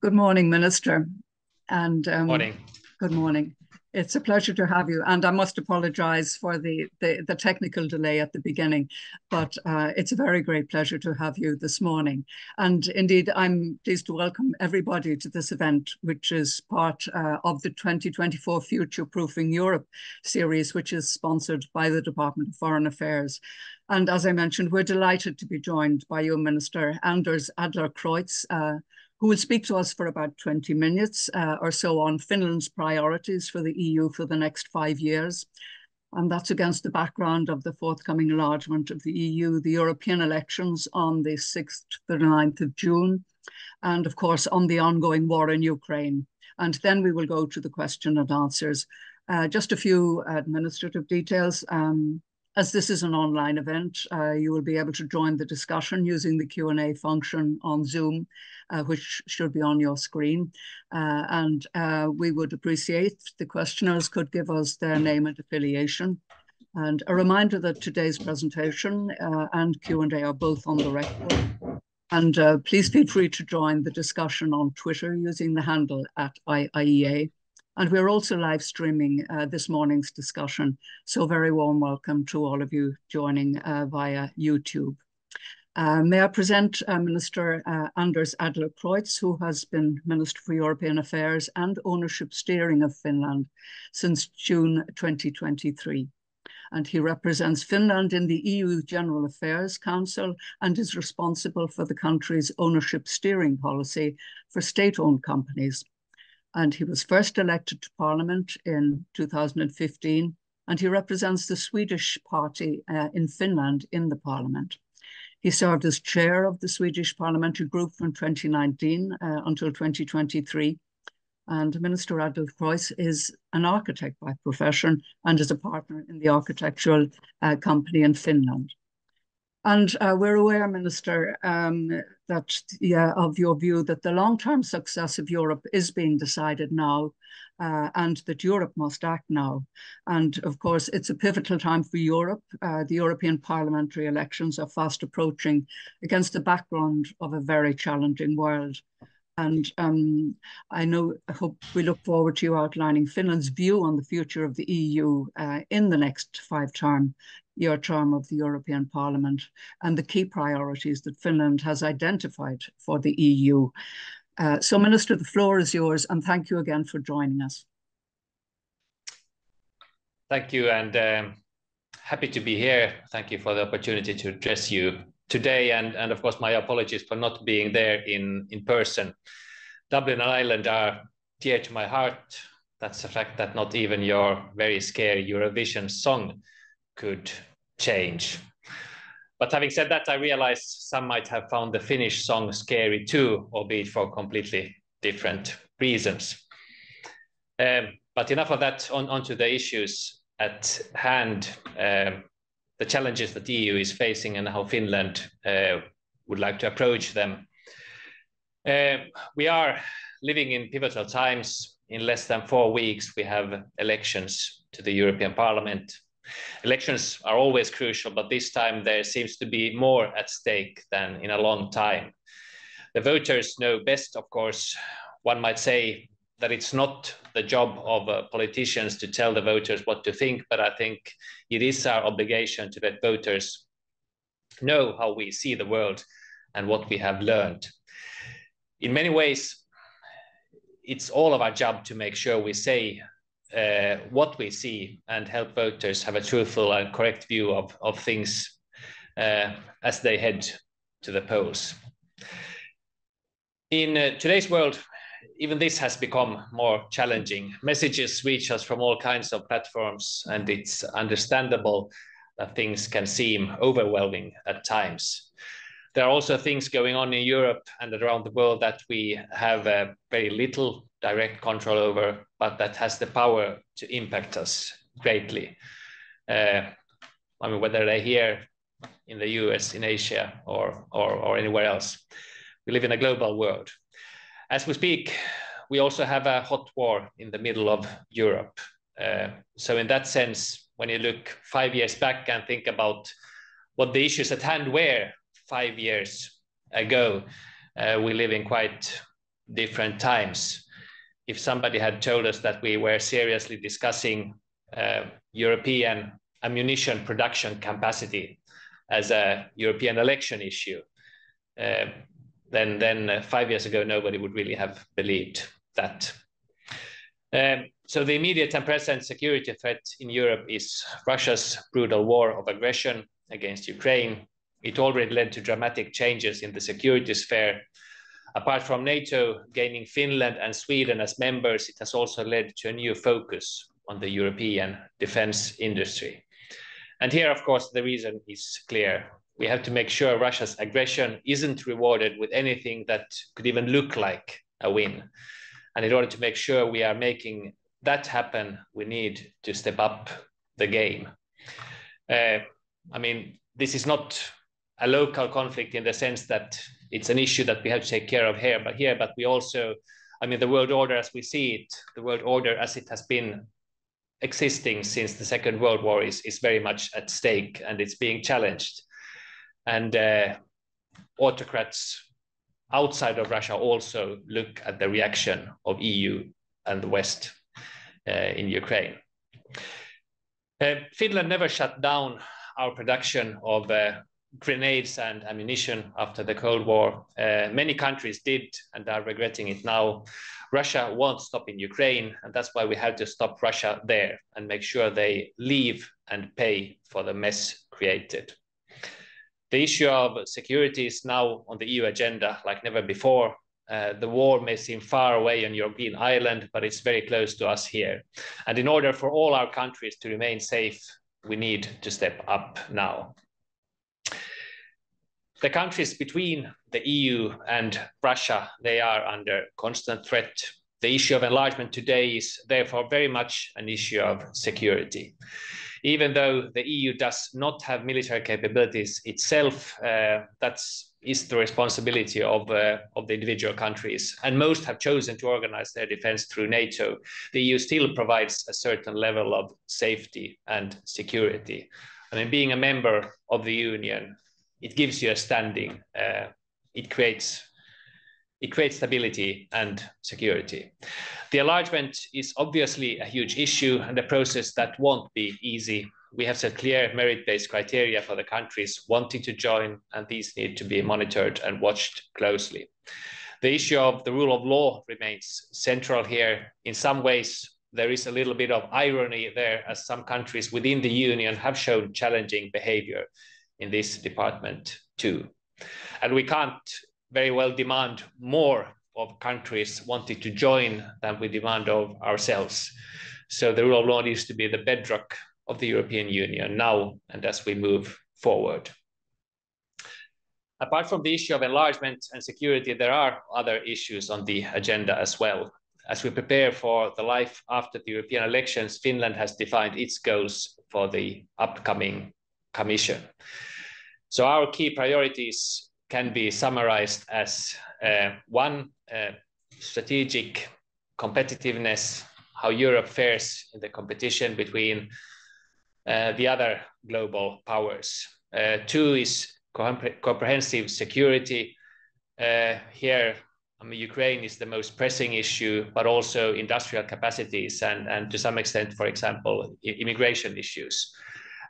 Good morning, Minister. And morning. Good morning. It's a pleasure to have you, and I must apologise for the technical delay at the beginning, but it's a very great pleasure to have you this morning. And indeed, I'm pleased to welcome everybody to this event, which is part of the 2024 Future-Proofing Europe series, which is sponsored by the Department of Foreign Affairs. And as I mentioned, we're delighted to be joined by your Minister, Anders Adlercreutz, who will speak to us for about 20 minutes or so on Finland's priorities for the EU for the next 5 years. And that's against the background of the forthcoming enlargement of the EU, the European elections on the 6th to the 9th of June, and of course on the ongoing war in Ukraine. And then we will go to the question and answers. Just a few administrative details. As this is an online event, you will be able to join the discussion using the Q&A function on Zoom, which should be on your screen. We would appreciate if the questioners could give us their name and affiliation. And a reminder that today's presentation and Q&A are both on the record. And please feel free to join the discussion on Twitter using the handle @IIEA. And we're also live streaming this morning's discussion. So very warm welcome to all of you joining via YouTube. May I present Minister Anders Adlercreutz, who has been Minister for European Affairs and Ownership Steering of Finland since June 2023. And he represents Finland in the EU General Affairs Council and is responsible for the country's ownership steering policy for state-owned companies. And he was first elected to Parliament in 2015, and he represents the Swedish party in Finland in the Parliament. He served as chair of the Swedish Parliamentary Group from 2019 until 2023. And Minister Adlercreutz is an architect by profession and is a partner in the architectural company in Finland. And we're aware, Minister, of your view that the long-term success of Europe is being decided now and that Europe must act now. And of course, it's a pivotal time for Europe. The European parliamentary elections are fast approaching against the background of a very challenging world. And I hope we look forward to you outlining Finland's view on the future of the EU in the next five-year term of the European Parliament and the key priorities that Finland has identified for the EU. So, Minister, the floor is yours, and thank you again for joining us. Thank you, and happy to be here. Thank you for the opportunity to address you today, and of course my apologies for not being there in person. Dublin and Ireland are dear to my heart. That's a fact that not even your very scary Eurovision song could change. But having said that, I realize some might have found the Finnish song scary too, albeit for completely different reasons. But enough of that, on to the issues at hand. The challenges that the EU is facing and how Finland would like to approach them. We are living in pivotal times. In less than 4 weeks, we have elections to the European Parliament. Elections are always crucial, but this time there seems to be more at stake than in a long time. The voters know best, of course. One might say that it's not the job of politicians to tell the voters what to think, but I think it is our obligation to let voters know how we see the world and what we have learned. In many ways, it's all of our job to make sure we say what we see and help voters have a truthful and correct view of things as they head to the polls. In today's world, even this has become more challenging. Messages reach us from all kinds of platforms, and it's understandable that things can seem overwhelming at times. There are also things going on in Europe and around the world that we have very little direct control over, but that has the power to impact us greatly. I mean, whether they're here in the US, in Asia, or anywhere else. We live in a global world. As we speak, we also have a hot war in the middle of Europe. So in that sense, when you look 5 years back and think about what the issues at hand were 5 years ago, we live in quite different times. If somebody had told us that we were seriously discussing European ammunition production capacity as a European election issue, then 5 years ago, nobody would really have believed that. So the immediate and present security threat in Europe is Russia's brutal war of aggression against Ukraine. It already led to dramatic changes in the security sphere. Apart from NATO gaining Finland and Sweden as members, it has also led to a new focus on the European defense industry. And here, of course, the reason is clear. We have to make sure Russia's aggression isn't rewarded with anything that could even look like a win. And in order to make sure we are making that happen, we need to step up the game. I mean, this is not a local conflict in the sense that it's an issue that we have to take care of here, but we also, I mean, the world order as we see it, the world order as it has been existing since the Second World War is very much at stake, and it's being challenged. And autocrats outside of Russia also look at the reaction of EU and the West in Ukraine. Finland never shut down our production of grenades and ammunition after the Cold War. Many countries did and are regretting it now. Russia won't stop in Ukraine, and that's why we have to stop Russia there and make sure they leave and pay for the mess created. The issue of security is now on the EU agenda like never before. The war may seem far away on European island, but it's very close to us here. And in order for all our countries to remain safe, we need to step up now. The countries between the EU and Russia, they are under constant threat. The issue of enlargement today is therefore very much an issue of security. Even though the EU does not have military capabilities itself, that is the responsibility of the individual countries. And most have chosen to organize their defense through NATO. The EU still provides a certain level of safety and security. I mean, being a member of the Union, it gives you a standing. It creates stability and security. The enlargement is obviously a huge issue and a process that won't be easy. We have set clear merit-based criteria for the countries wanting to join, and these need to be monitored and watched closely. The issue of the rule of law remains central here. In some ways, there is a little bit of irony there, as some countries within the Union have shown challenging behavior in this department too. And we can't very well demand more of countries wanting to join than we demand of ourselves. So the rule of law needs to be the bedrock of the European Union now and as we move forward. Apart from the issue of enlargement and security, there are other issues on the agenda as well. As we prepare for the life after the European elections, Finland has defined its goals for the upcoming Commission. So our key priorities can be summarized as one, strategic competitiveness, how Europe fares in the competition between the other global powers. Two is comprehensive security. Here, I mean, Ukraine is the most pressing issue, but also industrial capacities and to some extent, for example, immigration issues.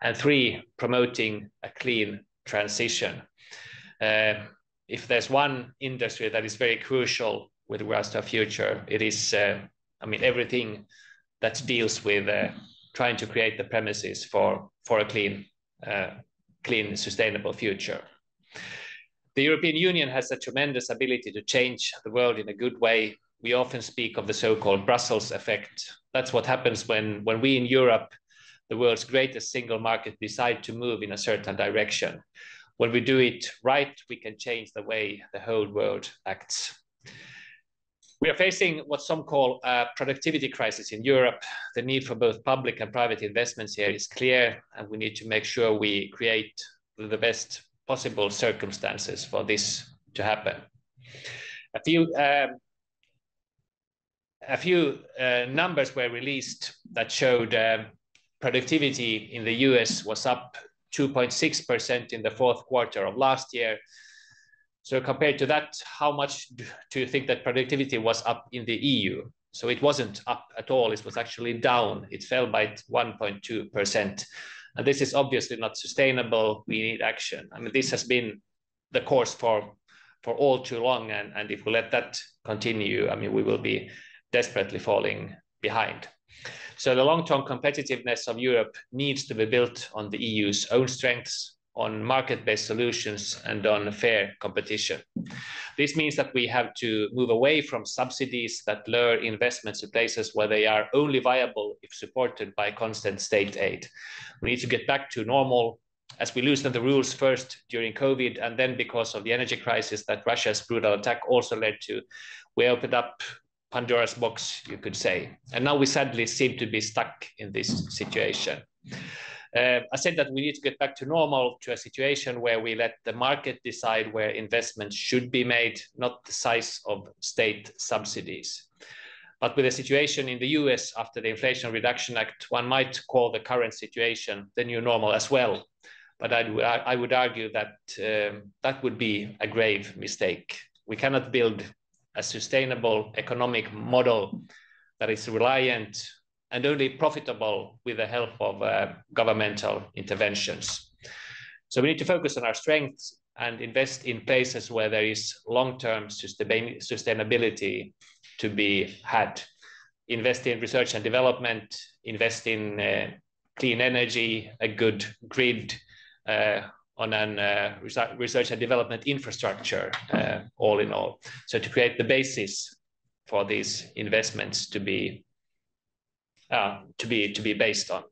And three, promoting a clean transition. If there's one industry that is very crucial with regards to our future, it is, everything that deals with trying to create the premises for a clean, sustainable future. The European Union has a tremendous ability to change the world in a good way. We often speak of the so-called Brussels effect. That's what happens when we in Europe, the world's greatest single market, decide to move in a certain direction. When we do it right, we can change the way the whole world acts. We are facing what some call a productivity crisis in Europe. The need for both public and private investments here is clear, and we need to make sure we create the best possible circumstances for this to happen. A few numbers were released that showed productivity in the US was up 2.6% in the fourth quarter of last year. So compared to that, how much do you think that productivity was up in the EU? So it wasn't up at all. It was actually down. It fell by 1.2%. And this is obviously not sustainable. We need action. I mean, this has been the course for all too long. And if we let that continue, I mean, we will be desperately falling behind. So the long-term competitiveness of Europe needs to be built on the EU's own strengths, on market-based solutions, and on fair competition. This means that we have to move away from subsidies that lure investments to places where they are only viable if supported by constant state aid. We need to get back to normal, as we loosened the rules first during COVID, and then because of the energy crisis that Russia's brutal attack also led to, we opened up Pandora's box, you could say. And now we sadly seem to be stuck in this situation. I said that we need to get back to normal, to a situation where we let the market decide where investments should be made, not the size of state subsidies. But with the situation in the US after the Inflation Reduction Act, one might call the current situation the new normal as well. But I would argue that that would be a grave mistake. We cannot build a sustainable economic model that is reliant and only profitable with the help of governmental interventions. So we need to focus on our strengths and invest in places where there is long-term sustainability to be had. Invest in research and development, invest in clean energy, a good grid, on an research and development infrastructure, all in all. So to create the basis for these investments to be based on.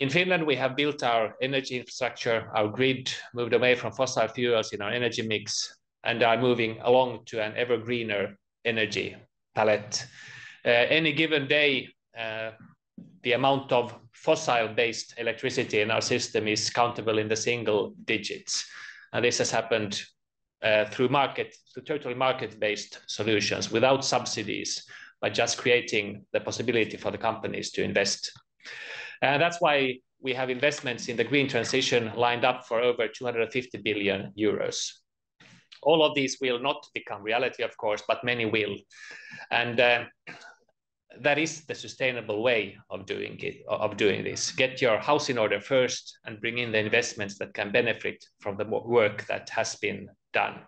In Finland, we have built our energy infrastructure, our grid, moved away from fossil fuels in our energy mix, and are moving along to an ever greener energy palette. Any given day, the amount of fossil-based electricity in our system is countable in the single digits. And this has happened through totally market-based solutions without subsidies, by just creating the possibility for the companies to invest. And that's why we have investments in the green transition lined up for over 250 billion euros. All of these will not become reality, of course, but many will. And that is the sustainable way of doing this. Get your house in order first and bring in the investments that can benefit from the work that has been done.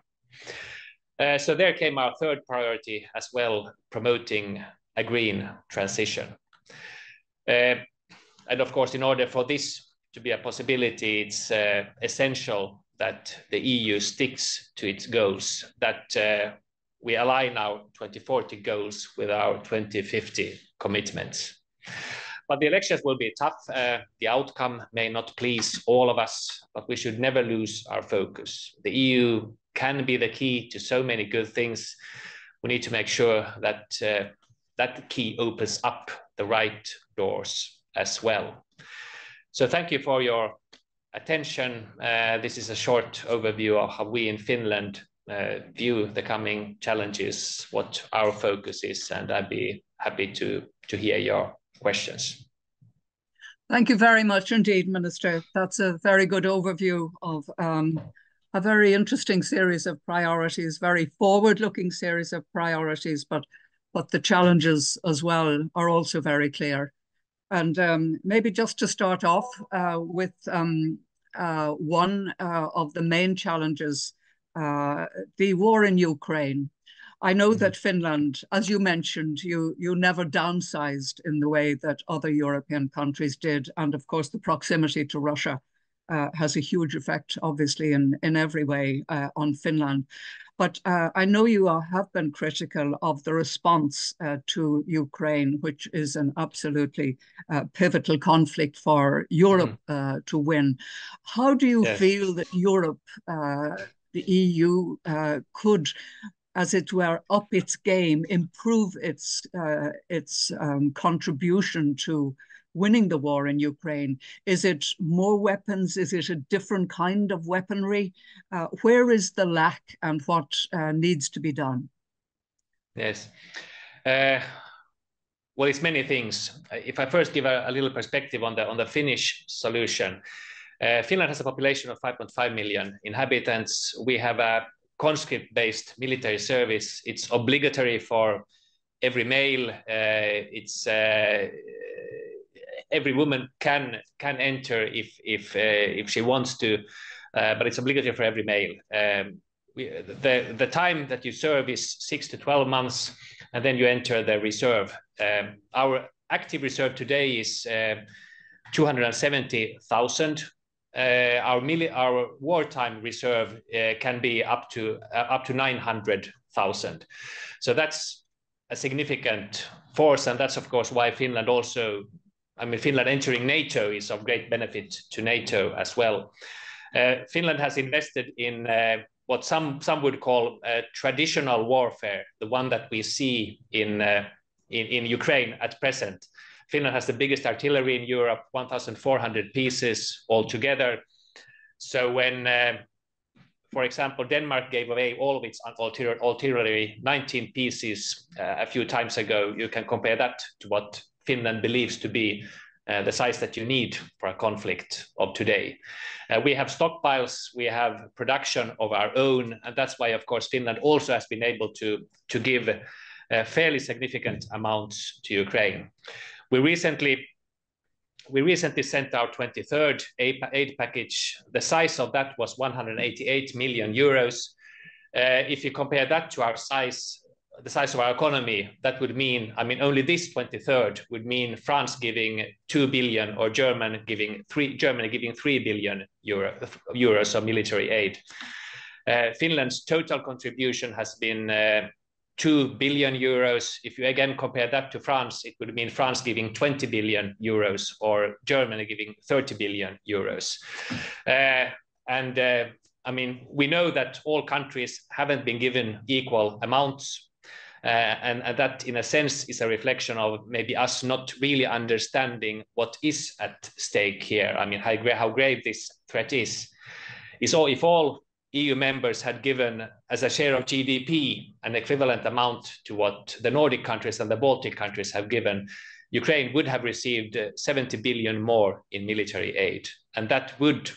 So there came our third priority as well, promoting a green transition. And of course, in order for this to be a possibility, it's essential that the EU sticks to its goals, that we align our 2040 goals with our 2050 commitments. But the elections will be tough. The outcome may not please all of us, but we should never lose our focus. The EU can be the key to so many good things. We need to make sure that that key opens up the right doors as well. So thank you for your attention. This is a short overview of how we in Finland view the coming challenges, what our focus is, and I'd be happy to hear your questions. Thank you very much indeed, Minister. That's a very good overview of a very interesting series of priorities, very forward-looking series of priorities, but the challenges as well are also very clear. And maybe just to start off with one of the main challenges, the war in Ukraine. I know that Finland, as you mentioned, you never downsized in the way that other European countries did. And of course, the proximity to Russia has a huge effect, obviously, in every way on Finland. But I know you have been critical of the response to Ukraine, which is an absolutely pivotal conflict for Europe to win. How do you feel that Europe, the EU, could, as it were, up its game, improve its contribution to winning the war in Ukraine? Is it more weapons? Is it a different kind of weaponry? Where is the lack and what needs to be done? Yes. Well, it's many things. If I first give a little perspective on the Finnish solution, Finland has a population of 5.5 million inhabitants. We have a conscript-based military service. It's obligatory for every male. Every woman can enter if she wants to, but it's obligatory for every male. The time that you serve is 6 to 12 months, and then you enter the reserve. Our active reserve today is 270,000. Our wartime reserve can be up to 900,000. So that's a significant force, and that's of course why Finland also. I mean, Finland entering NATO is of great benefit to NATO as well. Finland has invested in what some would call traditional warfare, the one that we see in Ukraine at present. Finland has the biggest artillery in Europe, 1,400 pieces altogether. So when, for example, Denmark gave away all of its artillery, 19 pieces a few times ago, you can compare that to what Finland believes to be the size that you need for a conflict of today. We have stockpiles, we have production of our own, and that's why, of course, Finland also has been able to give fairly significant amounts to Ukraine. We recently sent our 23rd aid package. The size of that was 188 million euros. If you compare that to our size, the size of our economy, that would mean, I mean, only this 23rd would mean France giving 2 billion or Germany giving 3 billion euros of military aid. Finland's total contribution has been 2 billion euros. If you again compare that to France, it would mean France giving 20 billion euros or Germany giving 30 billion euros. I mean, we know that all countries haven't been given equal amounts. And that, in a sense, is a reflection of maybe us not really understanding what is at stake here. I mean, how grave this threat is. If all EU members had given, as a share of GDP, an equivalent amount to what the Nordic countries and the Baltic countries have given, Ukraine would have received 70 billion more in military aid. And that would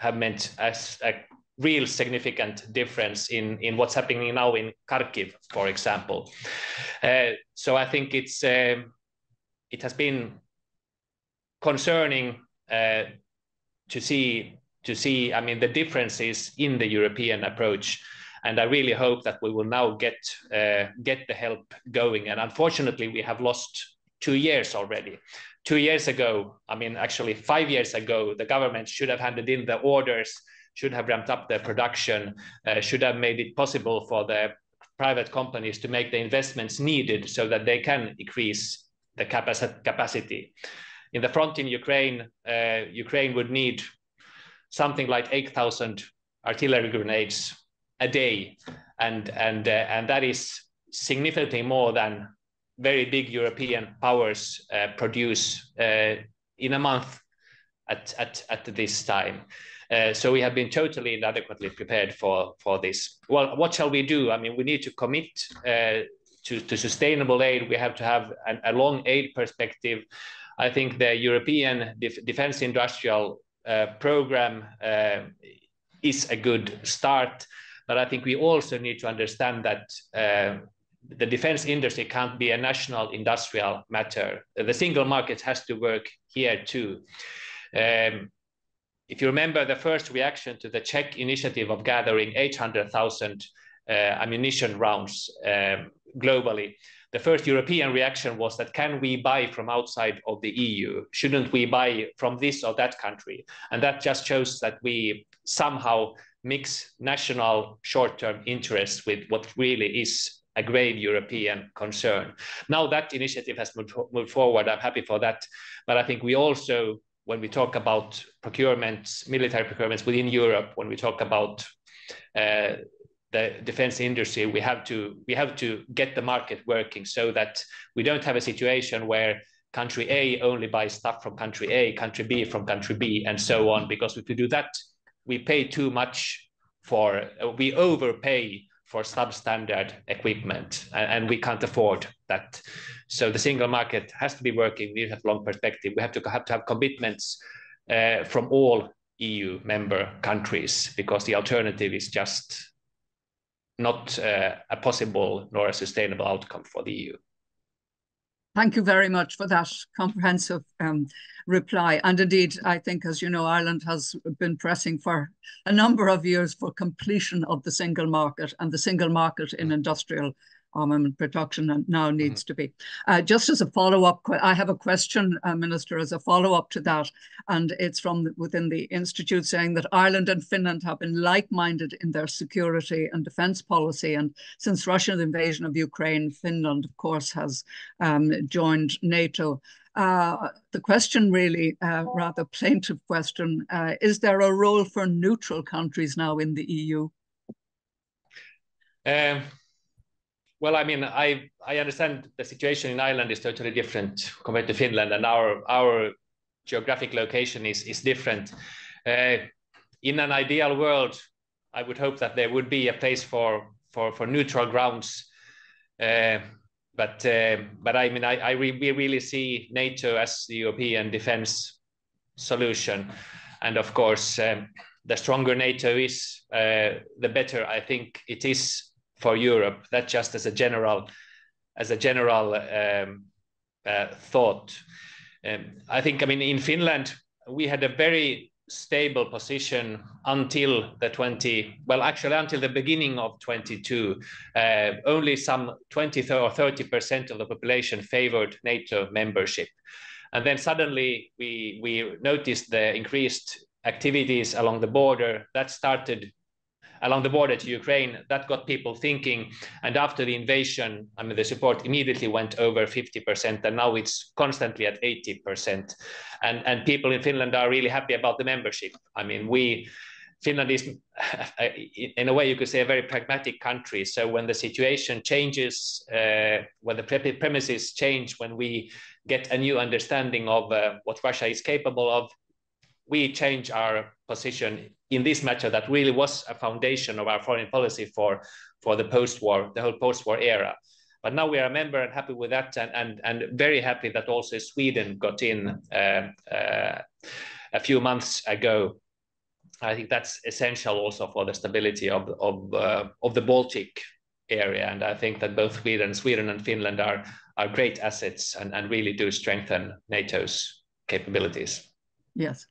have meant as a real significant difference in what's happening now in Kharkiv, for example. So I think it has been concerning to see, I mean, the differences in the European approach, and I really hope that we will now get the help going. And unfortunately, we have lost 2 years already. 2 years ago, I mean, actually 5 years ago, the government should have handed in the orders, should have ramped up their production, should have made it possible for the private companies to make the investments needed so that they can increase the capacity. In the front in Ukraine, Ukraine would need something like 8,000 artillery grenades a day, and that is significantly more than very big European powers produce in a month at this time. So we have been totally inadequately prepared for this. Well, what shall we do? I mean, we need to commit to sustainable aid. We have to have a long aid perspective. I think the European Defence Industrial Programme is a good start, but I think we also need to understand that the defense industry can't be a national industrial matter. The single market has to work here too. If you remember the first reaction to the Czech initiative of gathering 800,000 ammunition rounds globally, the first European reaction was that, can we buy from outside of the EU? Shouldn't we buy from this or that country? And that just shows that we somehow mix national short-term interests with what really is a grave European concern. Now that initiative has moved forward. I'm happy for that. But I think we also, when we talk about procurements, military procurements within Europe, when we talk about the defense industry, we have to get the market working so that we don't have a situation where country A only buys stuff from country A, country B from country B, and so on. Because if we do that, we pay too much we overpay for substandard equipment, and we can't afford that. So the single market has to be working. We have long perspective. We have to have commitments from all EU member countries, because the alternative is just not a possible nor a sustainable outcome for the EU. Thank you very much for that comprehensive reply. And indeed, I think, as you know, Ireland has been pressing for a number of years for completion of the single market, and the single market in industrial armament production now needs to be. Just as a follow-up, I have a question, Minister, as a follow-up to that, and it's from within the Institute, saying that Ireland and Finland have been like-minded in their security and defence policy, and since Russia's invasion of Ukraine, Finland, of course, has joined NATO. The question really, rather plaintive question, is there a role for neutral countries now in the EU? Well, I mean, I understand the situation in Ireland is totally different compared to Finland, and our geographic location is different. In an ideal world, I would hope that there would be a place for neutral grounds. But I mean, we really see NATO as the European defense solution. And of course, the stronger NATO is, the better I think it is for Europe. That just as a general thought. I think, I mean, in Finland, we had a very stable position until the actually until the beginning of 2022. Only some 20 or 30% of the population favored NATO membership. And then suddenly we noticed the increased activities along the border that started along the border to Ukraine, that got people thinking. And after the invasion, I mean, the support immediately went over 50%, and now it's constantly at 80%. And people in Finland are really happy about the membership. I mean, Finland is, in a way, you could say, a very pragmatic country. So when the situation changes, when the premises change, when we get a new understanding of what Russia is capable of, we change our position in this matter that really was a foundation of our foreign policy for the post-war, the whole post-war era. But now we are a member and happy with that, and very happy that also Sweden got in a few months ago. I think that's essential also for the stability of the Baltic area. And I think that both Sweden and Finland are great assets and really do strengthen NATO's capabilities. Yes.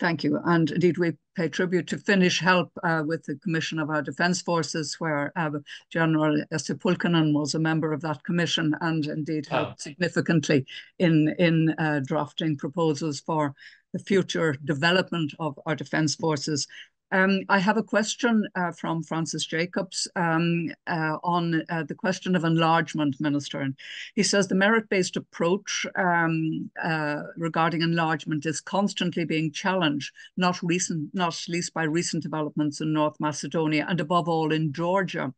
Thank you. And indeed, we pay tribute to Finnish help with the commission of our defence forces, where General Sepulkanen was a member of that commission and indeed helped significantly in drafting proposals for the future development of our defence forces. I have a question from Francis Jacobs on the question of enlargement, Minister. And he says the merit-based approach regarding enlargement is constantly being challenged, not least by recent developments in North Macedonia and above all in Georgia.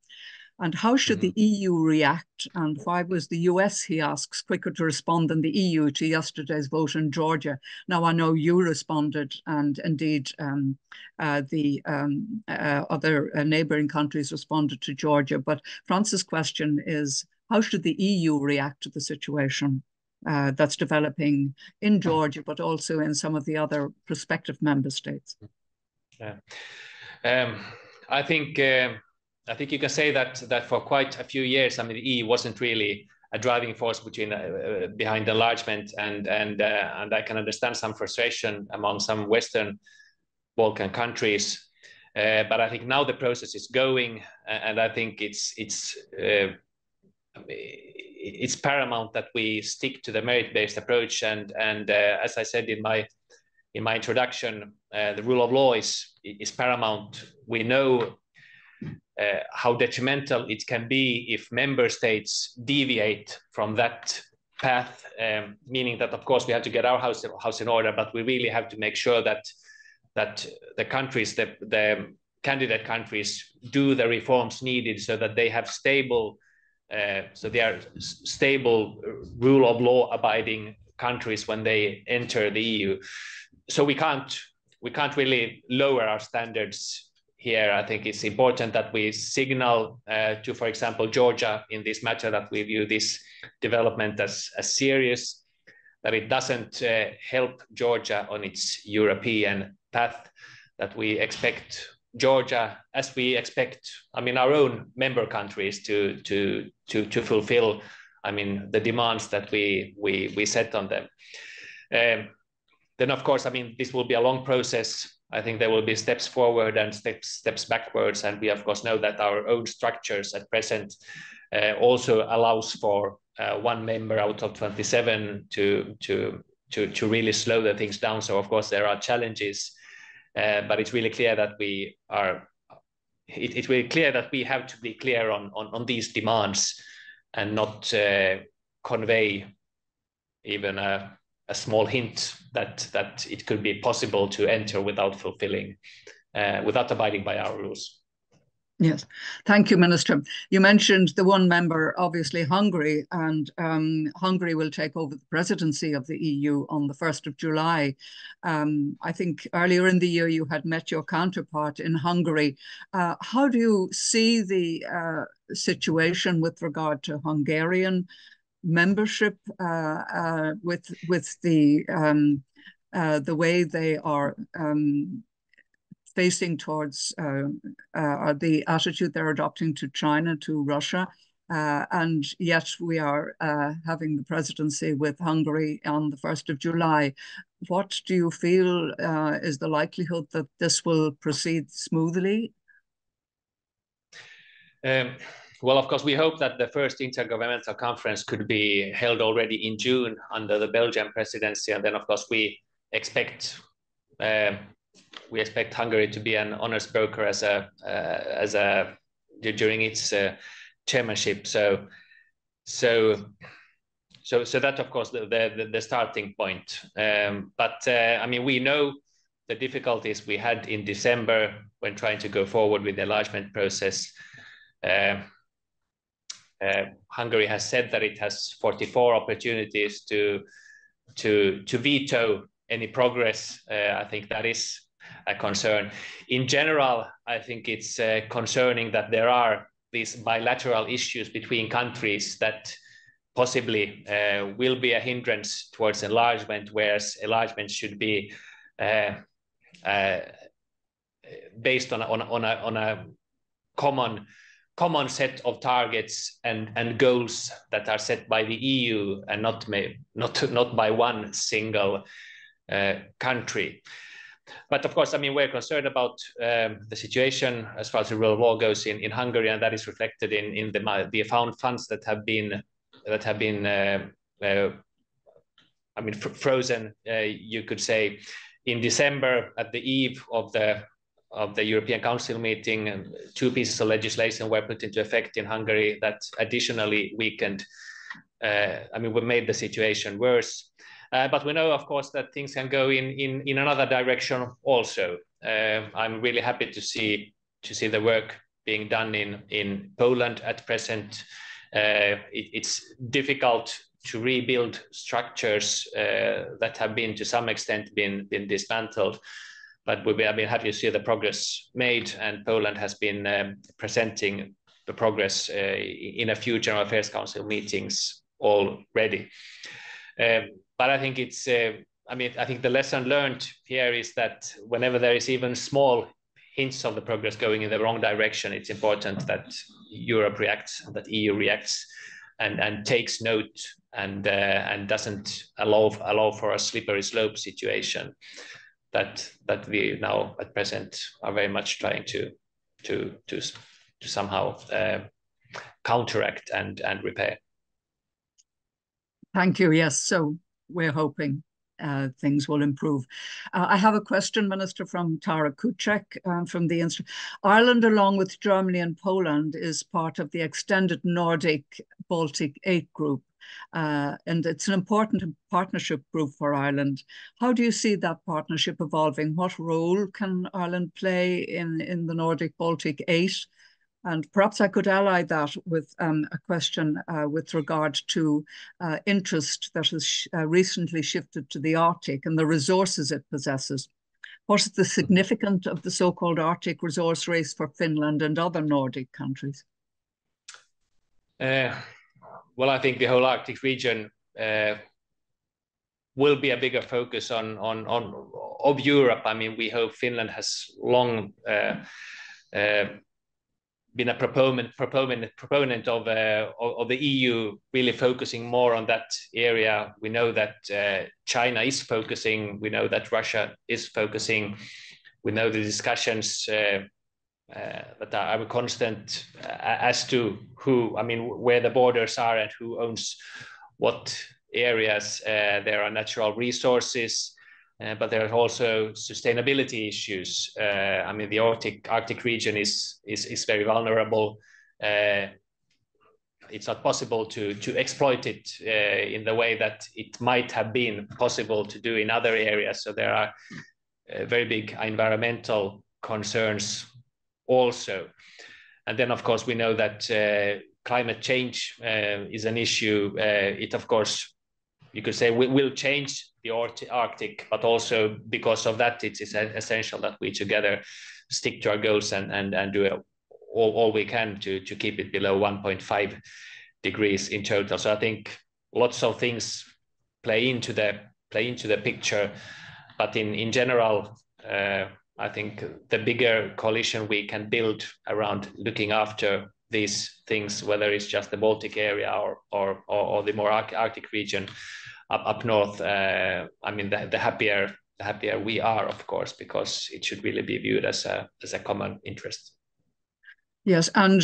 And how should the EU react? And why was the US, he asks, quicker to respond than the EU to yesterday's vote in Georgia? Now, I know you responded, and indeed the other neighboring countries responded to Georgia. But Francis' question is, how should the EU react to the situation that's developing in Georgia, but also in some of the other prospective member states? Yeah. I think you can say that for quite a few years, I mean, the EU wasn't really a driving force behind enlargement, and I can understand some frustration among some Western Balkan countries. But I think now the process is going, and I think it's paramount that we stick to the merit-based approach. And as I said in my introduction, the rule of law is paramount. We know how detrimental it can be if member states deviate from that path, meaning that, of course, we have to get our house in order, but we really have to make sure that the countries, the candidate countries, do the reforms needed so that they have stable rule of law abiding countries when they enter the EU. So we can't really lower our standards here. I think it's important that we signal to, for example, Georgia in this matter that we view this development as serious, that it doesn't help Georgia on its European path, that we expect Georgia, as we expect, I mean, our own member countries to fulfill, I mean, the demands that we set on them. Then, of course, I mean, this will be a long process. I think there will be steps forward and steps backwards. And we, of course, know that our own structures at present also allows for one member out of 27 to really slow the things down. So, of course, there are challenges. But it's really clear that we are, it's really clear that we have to be clear on these demands and not convey even a small hint that it could be possible to enter without fulfilling, without abiding by our rules. Yes, thank you, Minister. You mentioned the one member, obviously Hungary, and Hungary will take over the presidency of the EU on the 1st of July. I think earlier in the year you had met your counterpart in Hungary. How do you see the situation with regard to Hungarian membership with the way they are facing towards the attitude they're adopting to China, to Russia, and yet we are having the presidency with Hungary on the 1st of July. What do you feel is the likelihood that this will proceed smoothly? Well, of course, we hope that the first intergovernmental conference could be held already in June under the Belgian presidency, and then, of course, we expect Hungary to be an honest broker during its chairmanship. So that, of course, the starting point. I mean, we know the difficulties we had in December when trying to go forward with the enlargement process. Hungary has said that it has 44 opportunities to veto any progress. I think that is a concern. In general, I think it's concerning that there are these bilateral issues between countries that possibly will be a hindrance towards enlargement, whereas enlargement should be based on a common set of targets and goals that are set by the EU and not by one single country. But of course, I mean, we're concerned about the situation as far as the rule of law goes in Hungary, and that is reflected in the found funds that have been frozen, you could say, in December at the eve of the European Council meeting. And two pieces of legislation were put into effect in Hungary that additionally weakened. We made the situation worse. But we know, of course, that things can go in another direction also. I'm really happy to see the work being done in Poland at present. It's difficult to rebuild structures that have been, to some extent, been dismantled. But we have been happy to see the progress made, and Poland has been presenting the progress in a few General Affairs Council meetings already. But I think I think the lesson learned here is that whenever there is even small hints of the progress going in the wrong direction, it's important that Europe reacts, that EU reacts, and takes note and doesn't allow for a slippery slope situation that we now at present are very much trying to somehow counteract and repair. Thank you. Yes, so we're hoping things will improve. I have a question, Minister, from Tara Kucek from the Institute. Ireland, along with Germany and Poland, is part of the extended Nordic-Baltic 8 group, and it's an important partnership group for Ireland. How do you see that partnership evolving? What role can Ireland play in the Nordic-Baltic 8? And perhaps I could ally that with a question with regard to interest that has recently shifted to the Arctic and the resources it possesses. What is the significance of the so-called Arctic resource race for Finland and other Nordic countries? Well, I think the whole Arctic region will be a bigger focus on Europe. I mean, we hope Finland has long been a proponent of the EU really focusing more on that area. We know that China is focusing. We know that Russia is focusing. We know the discussions that are constant as to who, I mean, where the borders are and who owns what areas. There are natural resources, but there are also sustainability issues. I mean, the Arctic region is very vulnerable. It's not possible to exploit it in the way that it might have been possible to do in other areas. So there are very big environmental concerns also. And then, of course, we know that climate change is an issue. It, of course, you could say will change the Arctic, but also because of that, it is essential that we together stick to our goals and do all we can to keep it below 1.5 degrees in total. So I think lots of things play into the picture, but in general, I think the bigger coalition we can build around looking after these things, whether it's just the Baltic area or the more Arctic region up north, I mean, the happier we are, of course, because it should really be viewed as a common interest. Yes, and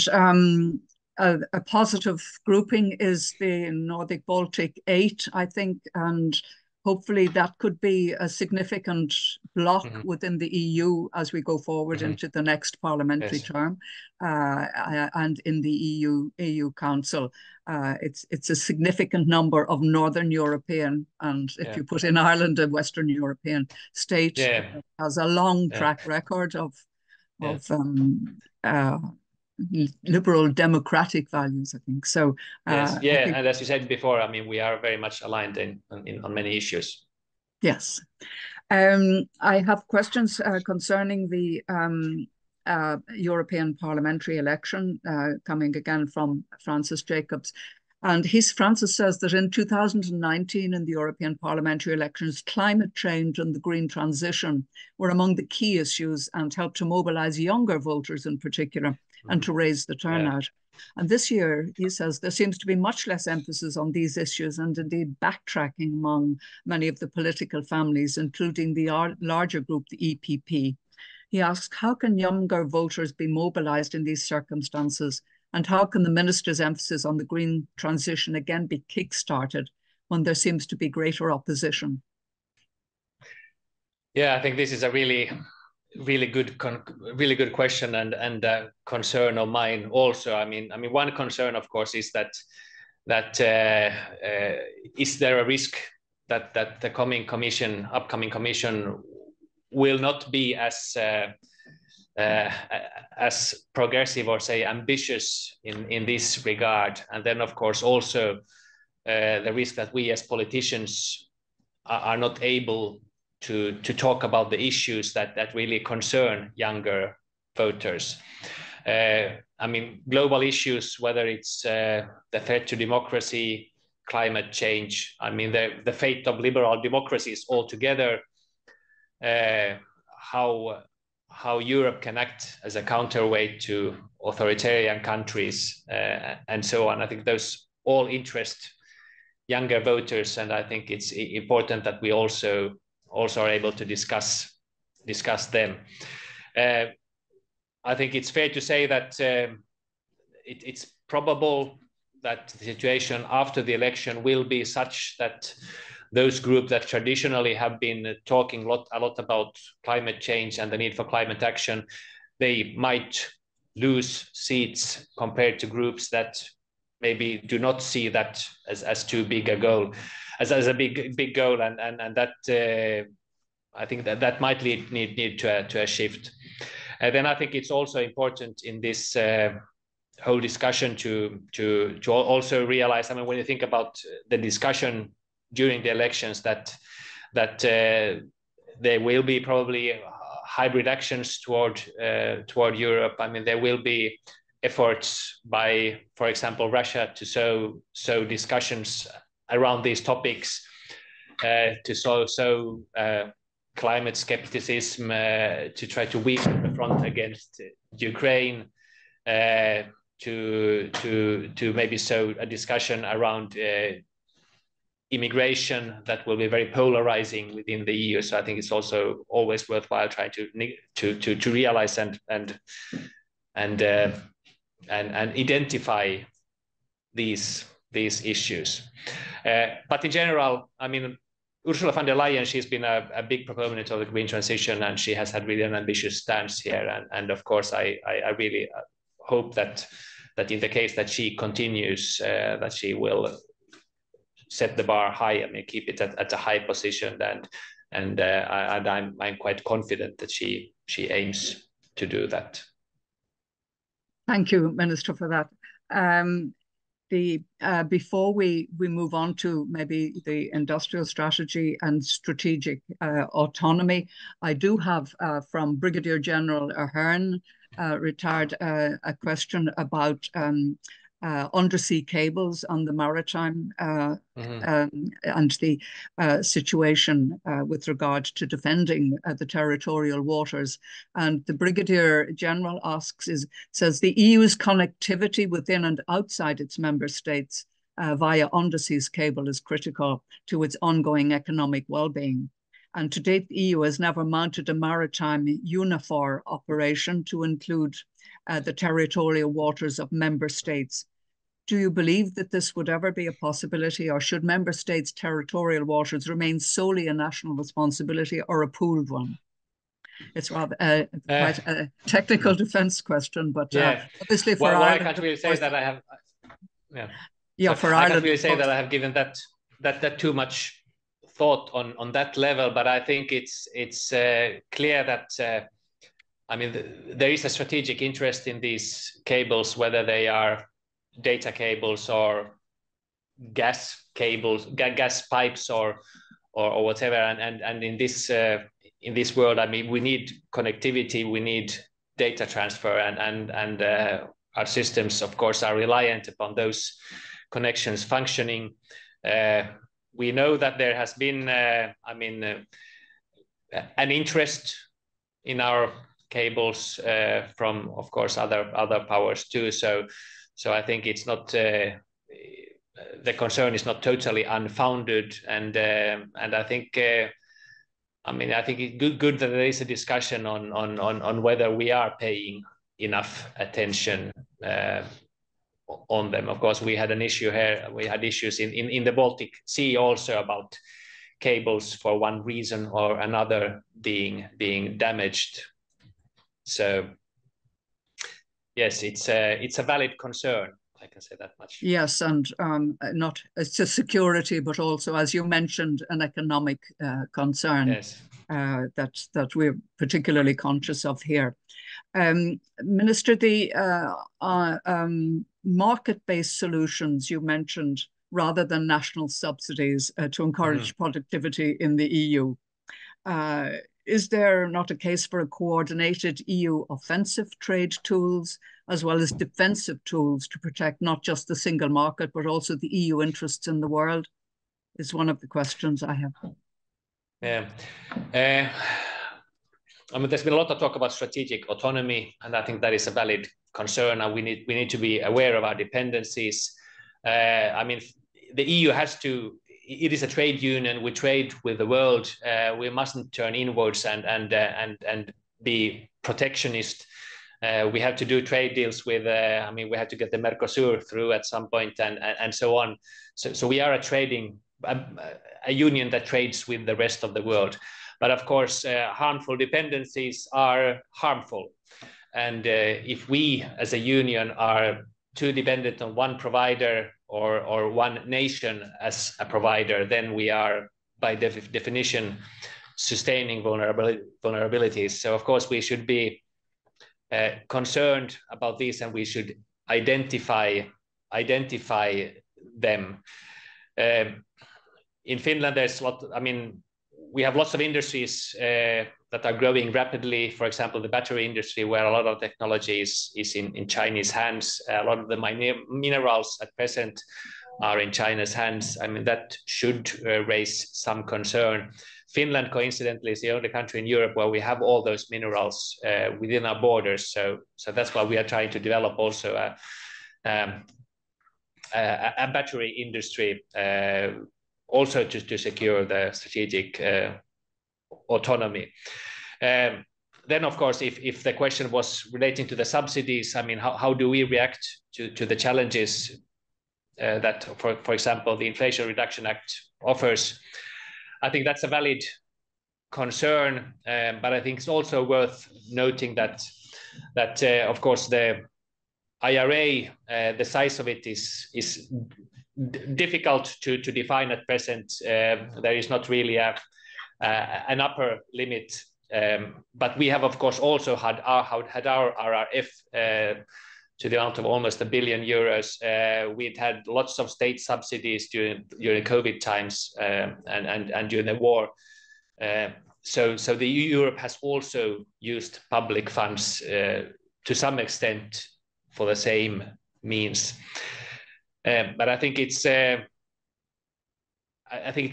a positive grouping is the Nordic Baltic 8, I think, and hopefully that could be a significant block within the EU as we go forward into the next parliamentary term and in the EU Council. It's a significant number of Northern European, and if you put in Ireland, a Western European state that has a long track record of liberal democratic values, I think. So yes, and as you said before, I mean, we are very much aligned on many issues. Yes. I have questions concerning the European parliamentary election coming again from Francis Jacobs. And Francis says that in 2019, in the European parliamentary elections, climate change and the green transition were among the key issues and helped to mobilize younger voters in particular and to raise the turnout. And this year, he says, there seems to be much less emphasis on these issues and indeed backtracking among many of the political families, including the larger group, the EPP. He asks, how can younger voters be mobilized in these circumstances? And how can the minister's emphasis on the green transition again be kickstarted when there seems to be greater opposition? Yeah, I think this is a really good question and concern of mine also. I mean one concern, of course, is that is there a risk that the upcoming commission will not be as progressive or, say, ambitious in this regard? And then, of course, also the risk that we as politicians are not able to talk about the issues that really concern younger voters. I mean, global issues, whether it's the threat to democracy, climate change, I mean, the fate of liberal democracies altogether, how Europe can act as a counterweight to authoritarian countries, and so on. I think those all interest younger voters, and I think it's important that we also are able to discuss them. I think it's fair to say that it's probable that the situation after the election will be such that those groups that traditionally have been talking a lot about climate change and the need for climate action, they might lose seats compared to groups that maybe do not see that as too big a goal, as a big goal, and that I think that might lead to a shift. And then I think it's also important in this whole discussion to also realize, I mean, when you think about the discussion during the elections, that there will be probably hybrid actions toward Europe. I mean, there will be efforts by, for example, Russia to sow discussions around these topics. to sow climate skepticism, to try to weaken the front against Ukraine, to maybe sow a discussion around immigration that will be very polarizing within the EU. So I think it's also always worthwhile trying to realize and identify these issues. But in general, I mean, Ursula von der Leyen, she's been a big proponent of the green transition, and she has had really an ambitious stance here. And of course, I really hope that in the case that she continues, that she will set the bar high. I mean, keep it at a high position, and I'm quite confident that she aims to do that. Thank you, Minister, for that. Before we move on to maybe the industrial strategy and strategic autonomy, I do have from Brigadier General Ahern, retired, a question about undersea cables on the maritime and the situation with regard to defending the territorial waters. And the Brigadier General says the EU's connectivity within and outside its member states via undersea cable is critical to its ongoing economic well-being. And to date, the EU has never mounted a maritime UNAFOR operation to include the territorial waters of member states. Do you believe that this would ever be a possibility, or should member states' territorial waters remain solely a national responsibility or a pooled one? It's rather quite a technical defense question, but obviously for Ireland... I can't really say that I have... for Ireland... I can't really say that I have given that too much thought on that level, but I think it's clear that there is a strategic interest in these cables, whether they are data cables or gas pipes or whatever. And in this world, we need connectivity, we need data transfer, and our systems, of course, are reliant upon those connections functioning. We know that there has been, an interest in our cables from, of course, other powers too. So I think it's not the concern is not totally unfounded, and I think I think it's good that there is a discussion on whether we are paying enough attention on them. Of course, we had an issue here. We had issues in the Baltic Sea also about cables for one reason or another being damaged. So yes, it's a valid concern. I can say that much. Yes, and not it's just security, but also, as you mentioned, an economic concern. Yes. That we're particularly conscious of here. Minister, the market-based solutions you mentioned rather than national subsidies to encourage productivity in the EU. Is there not a case for a coordinated EU offensive trade tools as well as defensive tools to protect not just the single market, but also the EU interests in the world? Is one of the questions I have. Yeah. There's been a lot of talk about strategic autonomy, and I think that is a valid concern, and we need to be aware of our dependencies. The EU has to. It is a trade union. We trade with the world. We mustn't turn inwards and be protectionist. We have to do trade deals with. We have to get the Mercosur through at some point, and so on. So we are a union that trades with the rest of the world. But of course, harmful dependencies are harmful. And if we as a union are too dependent on one provider or one nation as a provider, then we are by definition sustaining vulnerabilities. So of course, we should be concerned about these, and we should identify them. In Finland, there's a lot. We have lots of industries that are growing rapidly. For example, the battery industry, where a lot of technology is in Chinese hands. A lot of the minerals at present are in China's hands. I mean, that should raise some concern. Finland, coincidentally, is the only country in Europe where we have all those minerals within our borders. So that's why we are trying to develop also a battery industry, also to secure the strategic autonomy. Then, of course, if the question was relating to the subsidies, I mean, how do we react to the challenges that, for example, the Inflation Reduction Act offers? I think that's a valid concern, but I think it's also worth noting that of course, the IRA, the size of it is difficult to define at present. There is not really an upper limit. But we have, of course, also had our RRF to the amount of almost €1 billion. We'd had lots of state subsidies during COVID times and during the war. So the Europe has also used public funds to some extent for the same means. But I think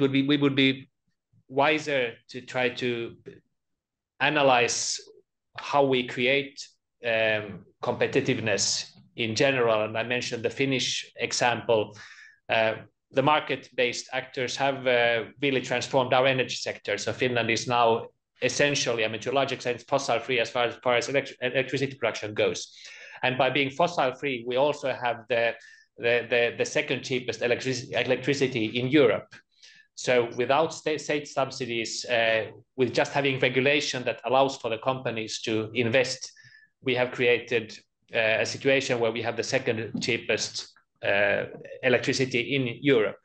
we would be wiser to try to analyze how we create competitiveness in general. And I mentioned the Finnish example. The market-based actors have really transformed our energy sector. So Finland is now essentially, I mean, to a large extent, fossil-free as far as electricity production goes. And by being fossil-free, we also have the second cheapest electricity in Europe. So without state subsidies, with just having regulation that allows for the companies to invest, we have created a situation where we have the second cheapest electricity in Europe.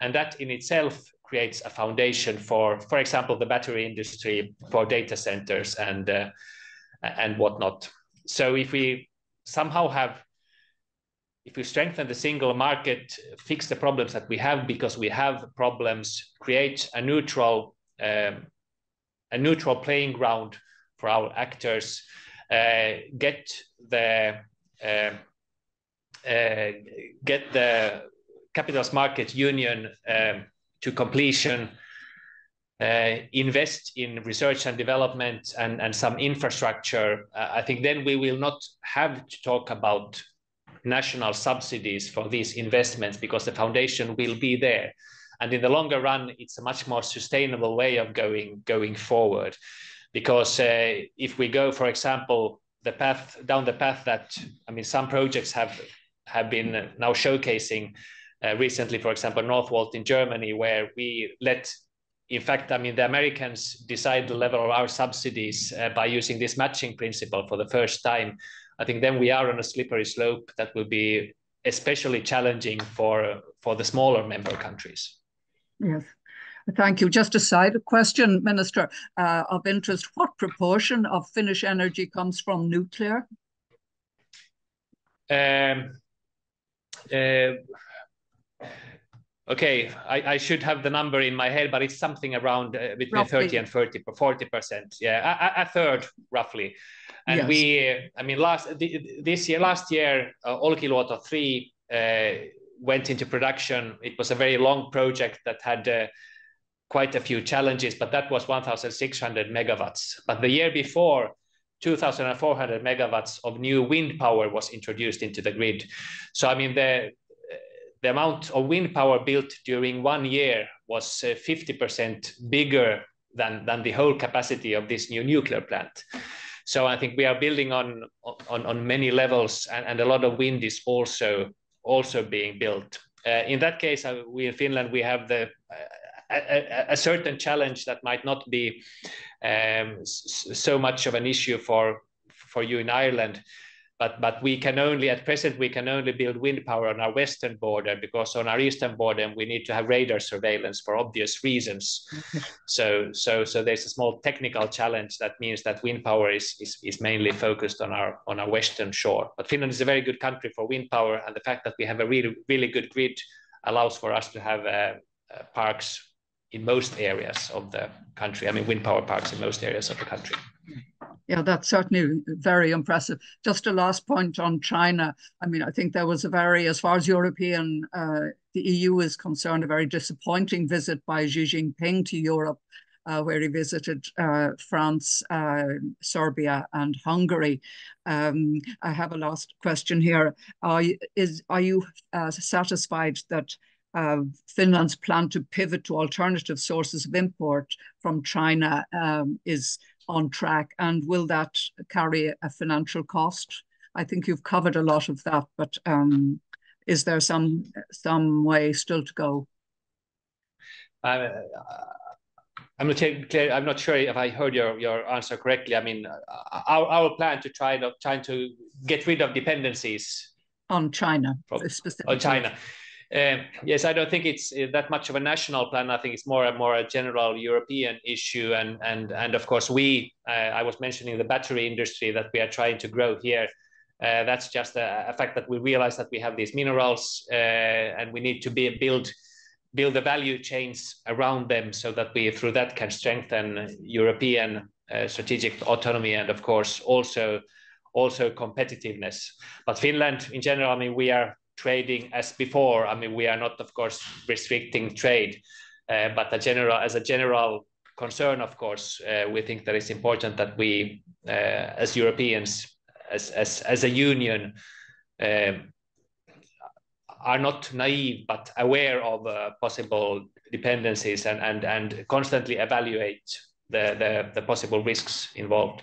And that in itself creates a foundation for example, the battery industry, for data centers and whatnot. So if we somehow if we strengthen the single market, fix the problems that we have, because we have problems, create a neutral playing ground for our actors, get the capital's market union to completion, invest in research and development and some infrastructure. I think then we will not have to talk about national subsidies for these investments, because the foundation will be there, and in the longer run it's a much more sustainable way of going forward, because if we go, for example, down the path that, I mean, some projects have been now showcasing recently, for example Northvolt in Germany, where we let, in fact, I mean, the Americans decide the level of our subsidies by using this matching principle for the first time. I think then we are on a slippery slope that will be especially challenging for the smaller member countries. Yes, thank you. Just a side question, Minister, of interest, what proportion of Finnish energy comes from nuclear? Okay, I should have the number in my head, but it's something around between roughly 30 and 40%. Yeah, a third roughly. And yes, I mean, last year, Olkiluoto 3 went into production. It was a very long project that had quite a few challenges, but that was 1,600 megawatts. But the year before, 2,400 megawatts of new wind power was introduced into the grid. So, I mean, the amount of wind power built during 1 year was 50% bigger than the whole capacity of this new nuclear plant. So I think we are building on many levels, and a lot of wind is also being built. In that case, we in Finland, we have a certain challenge that might not be so much of an issue for you in Ireland. But we can only, at present, we can only build wind power on our western border, because on our eastern border we need to have radar surveillance for obvious reasons. So there's a small technical challenge that means that wind power is mainly focused on our western shore. But Finland is a very good country for wind power, and the fact that we have a really, really good grid allows for us to have parks in most areas of the country. I mean, wind power parks in most areas of the country. Yeah, that's certainly very impressive. Just a last point on China. I mean, I think there was as far as European the EU is concerned, a very disappointing visit by Xi Jinping to Europe, where he visited France, Serbia, and Hungary. I have a last question here. Are you satisfied that Finland's plan to pivot to alternative sources of import from China is on track, and will that carry a financial cost? I think you've covered a lot of that, but is there some way still to go? I'm not sure if I heard your answer correctly. I mean, our plan to trying to get rid of dependencies on China, specifically. On China. Yes, I don't think it's that much of a national plan. I think it's more a general European issue, and of course we. I was mentioning the battery industry that we are trying to grow here. That's just a fact that we realize that we have these minerals, and we need to build the value chains around them so that we through that can strengthen European strategic autonomy and of course also competitiveness. But Finland, in general, I mean, we are trading as before. I mean, we are not, of course, restricting trade, but as a general concern, of course, we think that it's important that we, as Europeans, as a union, are not naive but aware of possible dependencies and constantly evaluate the possible risks involved.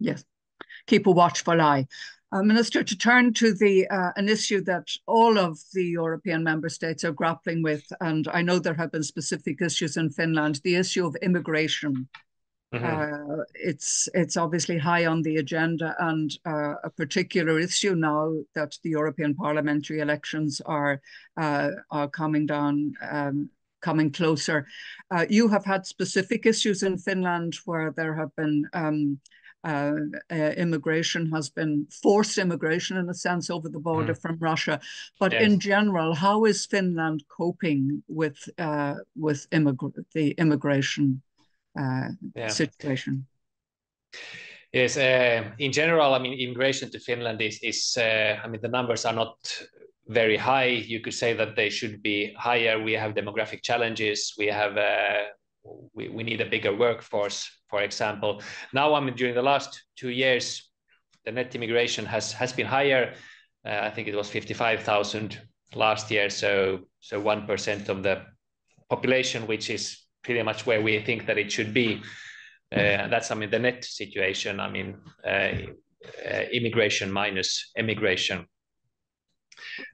Yes, keep a watchful eye. Minister, to turn to an issue that all of the European member states are grappling with, and I know there have been specific issues in Finland, the issue of immigration. Mm-hmm. It's obviously high on the agenda, and a particular issue now that the European parliamentary elections are coming down, coming closer. You have had specific issues in Finland where there have been forced immigration, in a sense, over the border from Russia. But yes, in general, how is Finland coping with the immigration situation? Yes, in general, I mean, immigration to Finland is I mean, the numbers are not very high. You could say that they should be higher. We have demographic challenges. We have we need a bigger workforce, for example. Now, I mean, during the last 2 years, the net immigration has been higher. I think it was 55,000 last year, so 1% of the population, which is pretty much where we think that it should be. That's, I mean, the net situation. I mean, immigration minus emigration.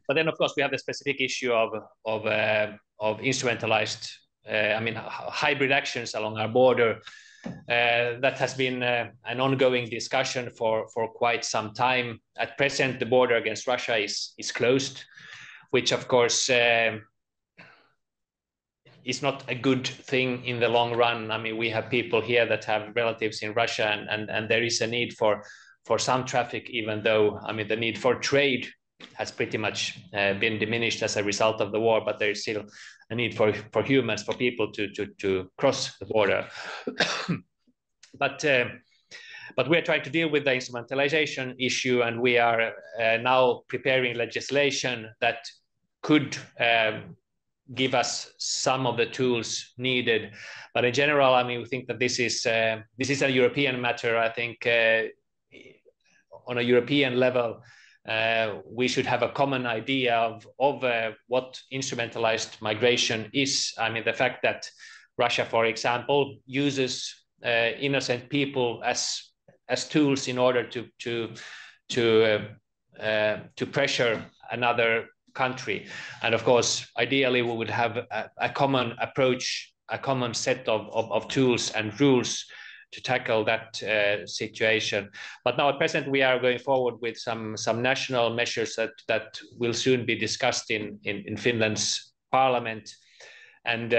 But then, of course, we have the specific issue of instrumentalized, I mean, hybrid actions along our border. That has been an ongoing discussion for quite some time. At present, the border against Russia is closed, which of course is not a good thing in the long run. I mean, we have people here that have relatives in Russia, and there is a need for some traffic, even though, I mean, the need for trade has pretty much been diminished as a result of the war, but there is still a need for humans, for people to cross the border. But we are trying to deal with the instrumentalization issue, and we are now preparing legislation that could give us some of the tools needed. But in general, I mean, we think that this is a European matter. I think on a European level, we should have a common idea of what instrumentalized migration is. I mean, the fact that Russia, for example, uses innocent people as tools in order to pressure another country. And of course, ideally, we would have a common approach, a common set of tools and rules to tackle that situation. But now at present, we are going forward with some national measures that will soon be discussed in Finland's parliament. And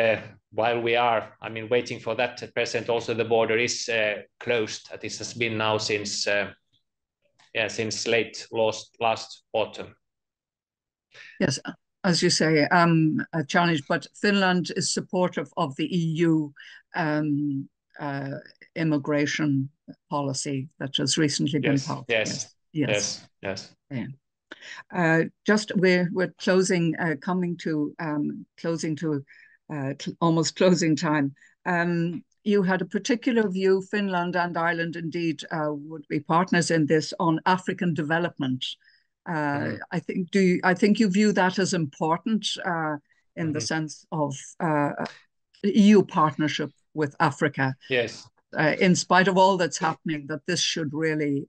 while we are, I mean, waiting for that at present, also the border is closed. This has been now since late last autumn. Yes, as you say, a challenge, but Finland is supportive of the EU immigration policy that has recently been passed. Yes. We're closing, almost closing time. You had a particular view, Finland and Ireland indeed would be partners in this, on African development. I think you view that as important in the sense of EU partnership with Africa. Yes. In spite of all that's happening, that this should really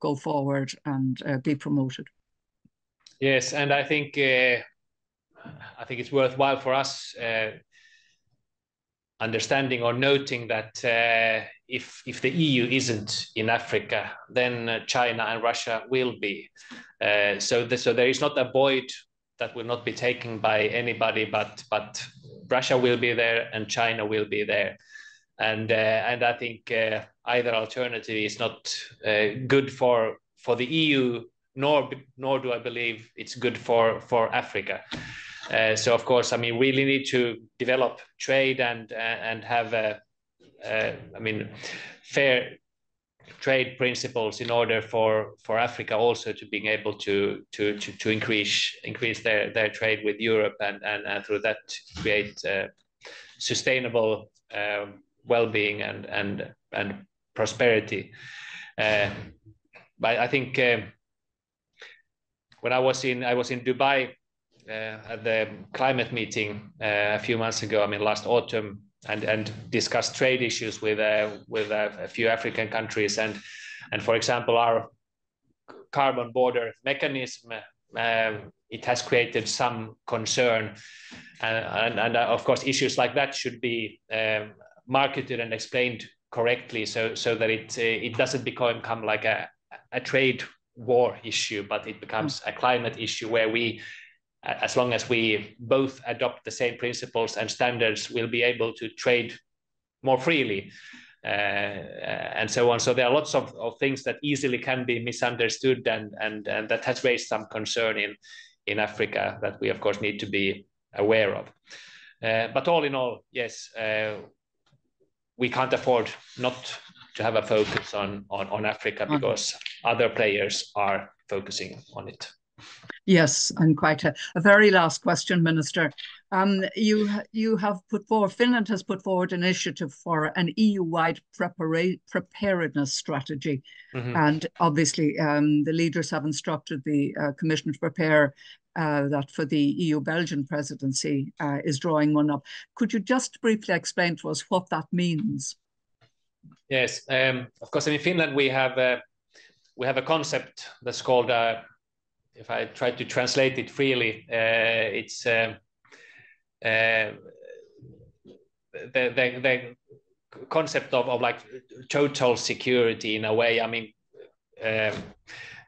go forward and be promoted. Yes, and I think it's worthwhile for us understanding or noting that if the EU isn't in Africa, then China and Russia will be. So there is not a void that will not be taken by anybody, but Russia will be there and China will be there. And I think either alternative is not good for the EU, nor do I believe it's good for Africa. So of course, I mean, we really need to develop trade and have fair trade principles in order for Africa also to being able to increase their trade with Europe and through that create sustainable well-being and prosperity. But I think when I was in Dubai at the climate meeting a few months ago, I mean last autumn, and discussed trade issues with a few African countries, and for example our carbon border mechanism. It has created some concern, and of course issues like that should be marketed and explained correctly, so that it doesn't become like a trade war issue, but it becomes a climate issue where we, as long as we both adopt the same principles and standards, will be able to trade more freely and so on. So there are lots of things that easily can be misunderstood, and that has raised some concern in Africa that we of course need to be aware of. But all in all, yes, we can't afford not to have a focus on Africa, because other players are focusing on it. Yes, and quite a very last question, Minister. Finland has put forward an initiative for an EU-wide preparedness strategy. And obviously the leaders have instructed the Commission to prepare that for the EU-Belgian presidency is drawing one up. Could you just briefly explain to us what that means? Yes, of course, in Finland we have a concept that's called if I try to translate it freely, it's the concept of like total security in a way. I mean,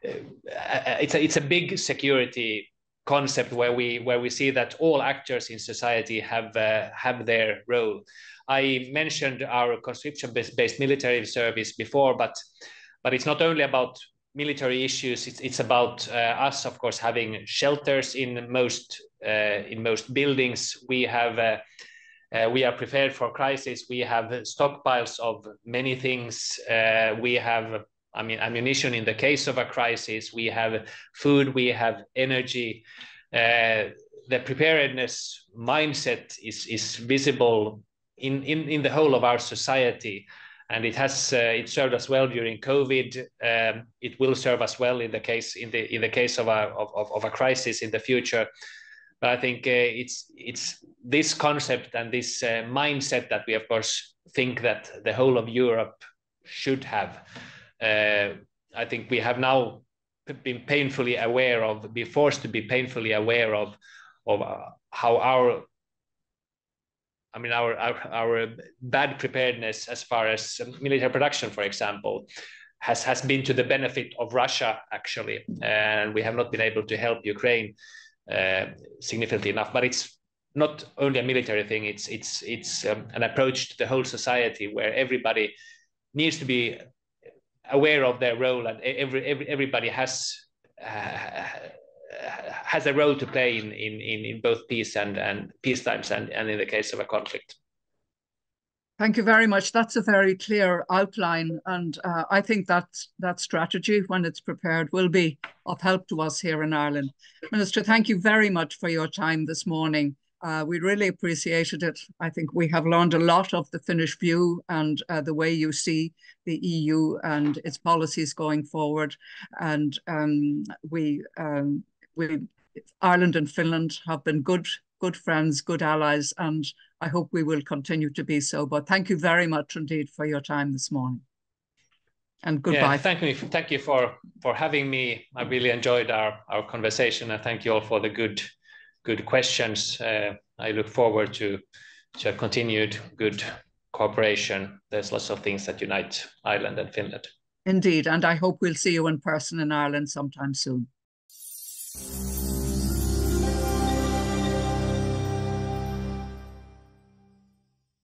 it's a big security concept where we see that all actors in society have their role. I mentioned our conscription-based military service before, but it's not only about military issues. It's about us, of course, having shelters in most buildings. We are prepared for crisis. We have stockpiles of many things. We have, I mean, ammunition in the case of a crisis. We have food. We have energy. The preparedness mindset is visible in the whole of our society. And it has it served us well during COVID. It will serve us well in the case of a crisis in the future. But I think it's this concept and this mindset that we of course think that the whole of Europe should have. I think we have now been painfully aware of, be forced to be painfully aware of how our. I mean, our bad preparedness as far as military production, for example, has been to the benefit of Russia, actually. And we have not been able to help Ukraine significantly enough. But it's not only a military thing. It's an approach to the whole society where everybody needs to be aware of their role, and everybody has a role to play in both peace and peace times and in the case of a conflict. Thank you very much. That's a very clear outline, and I think that strategy, when it's prepared, will be of help to us here in Ireland. Minister, thank you very much for your time this morning. We really appreciated it. I think we have learned a lot of the Finnish view and the way you see the EU and its policies going forward. And Ireland and Finland have been good friends, good allies, and I hope we will continue to be so. But thank you very much indeed for your time this morning. And goodbye. Yeah, thank you for having me. I really enjoyed our conversation, and thank you all for the good questions. I look forward to a continued good cooperation. There's lots of things that unite Ireland and Finland. Indeed, and I hope we'll see you in person in Ireland sometime soon.